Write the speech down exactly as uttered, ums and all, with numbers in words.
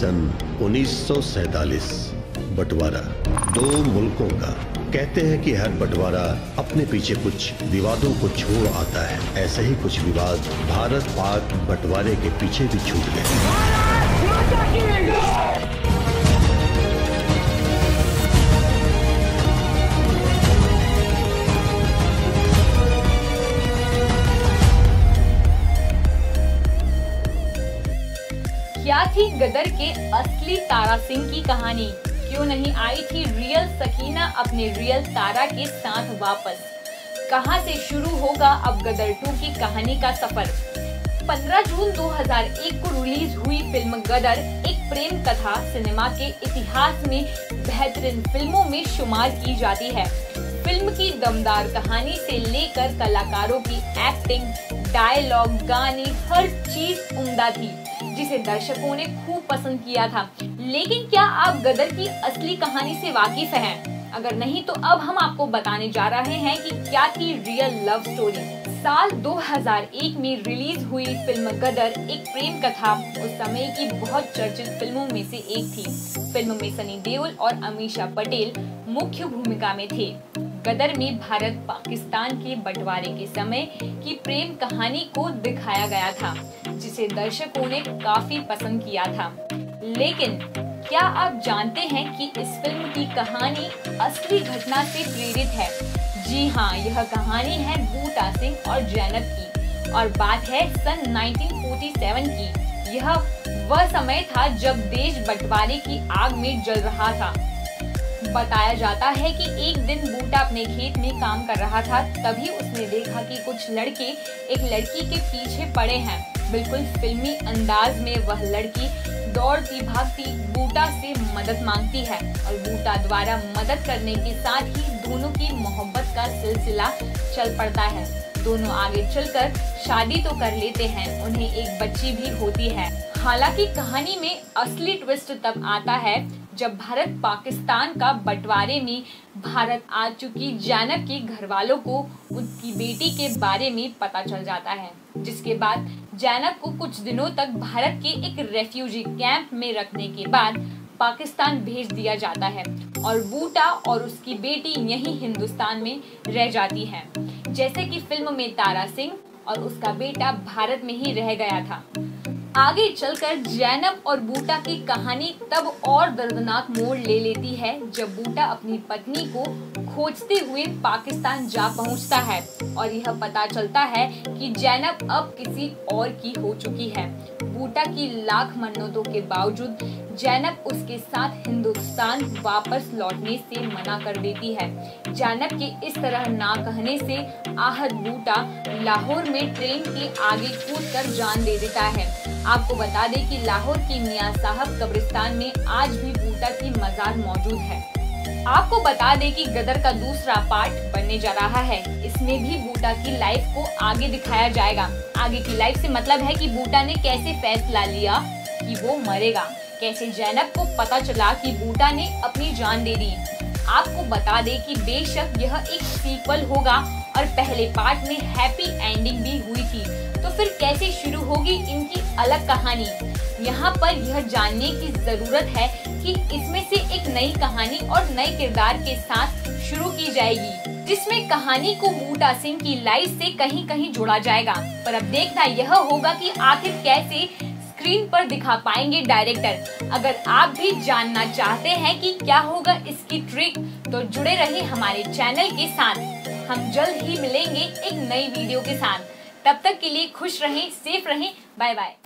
सन उन्नीस सौ सैंतालीस बंटवारा दो मुल्कों का। कहते हैं कि हर बंटवारा अपने पीछे कुछ विवादों को छोड़ आता है। ऐसे ही कुछ विवाद भारत पाक बंटवारे के पीछे भी छूट गए। क्या थी गदर के असली तारा सिंह की कहानी? क्यों नहीं आई थी रियल सकीना अपने रियल तारा के साथ वापस? कहां से शुरू होगा अब गदर टू की कहानी का सफर? पंद्रह जून दो हज़ार एक को रिलीज हुई फिल्म गदर एक प्रेम कथा सिनेमा के इतिहास में बेहतरीन फिल्मों में शुमार की जाती है। फिल्म की दमदार कहानी से लेकर कलाकारों की एक्टिंग, डायलॉग, गाने, हर चीज उम्दा थी, जिसे दर्शकों ने खूब पसंद किया था। लेकिन क्या आप गदर की असली कहानी से वाकिफ हैं? अगर नहीं तो अब हम आपको बताने जा रहे हैं कि क्या थी रियल लव स्टोरी। साल दो हज़ार एक में रिलीज हुई फिल्म गदर एक प्रेम कथा उस समय की बहुत चर्चित फिल्मों में से एक थी। फिल्म में सनी देओल और अमीशा पटेल मुख्य भूमिका में थे। गदर में भारत पाकिस्तान के बंटवारे के समय की प्रेम कहानी को दिखाया गया था, जिसे दर्शकों ने काफी पसंद किया था। लेकिन क्या आप जानते हैं कि इस फिल्म की कहानी असली घटना से प्रेरित है? जी हाँ, यह कहानी है बूटा सिंह और जैनब की, और बात है सन उन्नीस सौ सैंतालीस की। यह वह समय था जब देश बंटवारे की आग में जल रहा था। बताया जाता है कि एक दिन बूटा अपने खेत में काम कर रहा था, तभी उसने देखा कि कुछ लड़के एक लड़की के पीछे पड़े हैं। बिल्कुल फिल्मी अंदाज में वह लड़की दौड़ती भागती बूटा से मदद मांगती है और बूटा द्वारा मदद करने के साथ ही दोनों की मोहब्बत का सिलसिला चल पड़ता है। दोनों आगे चलकर शादी तो कर लेते हैं, उन्हें एक बच्ची भी होती है। हालांकि कहानी में असली ट्विस्ट तब आता है जब भारत पाकिस्तान का बंटवारे में भारत आ चुकी जानब के घर वालों को उनकी बेटी के बारे में पता चल जाता है, जिसके बाद जानब को कुछ दिनों तक भारत के एक रेफ्यूजी कैंप में रखने के बाद पाकिस्तान भेज दिया जाता है और बूटा और उसकी बेटी यहीं हिंदुस्तान में रह जाती है। जैसे कि फिल्म में तारा सिंह और उसका बेटा भारत में ही रह गया था। आगे चलकर जैनब और बूटा की कहानी तब और दर्दनाक मोड़ ले लेती है जब बूटा अपनी पत्नी को खोजते हुए पाकिस्तान जा पहुंचता है और यह पता चलता है कि जैनब अब किसी और की हो चुकी है। बूटा की लाख मन्नतों के बावजूद जैनब उसके साथ हिंदुस्तान वापस लौटने से मना कर देती है। जैनब के इस तरह ना कहने से आहत बूटा लाहौर में ट्रेन के आगे कूदकर जान दे देता है। आपको बता दें कि लाहौर के मियां साहब कब्रिस्तान में आज भी बूटा की मजार मौजूद है। आपको बता दें कि गदर का दूसरा पार्ट बनने जा रहा है। इसमें भी बूटा की लाइफ को आगे दिखाया जाएगा। आगे की लाइफ से मतलब है कि बूटा ने कैसे फैसला लिया कि वो मरेगा, कैसे जैनब को पता चला कि बूटा ने अपनी जान दे दी। आपको बता दें कि बेशक यह एक सीक्वल होगा और पहले पार्ट में हैप्पी एंडिंग भी हुई थी, तो फिर कैसे शुरू होगी इनकी अलग कहानी? यहाँ पर यह जानने की जरूरत है कि इसमें से एक नई कहानी और नए किरदार के साथ शुरू की जाएगी, जिसमें कहानी को बूटा सिंह की लाइफ से कहीं कहीं जोड़ा जाएगा। पर अब देखना यह होगा कि आखिर कैसे स्क्रीन पर दिखा पाएंगे डायरेक्टर। अगर आप भी जानना चाहते हैं कि क्या होगा इसकी ट्रिक, तो जुड़े रहिए हमारे चैनल के साथ। हम जल्द ही मिलेंगे एक नई वीडियो के साथ। तब तक के लिए खुश रहें, सेफ रहें, बाय बाय।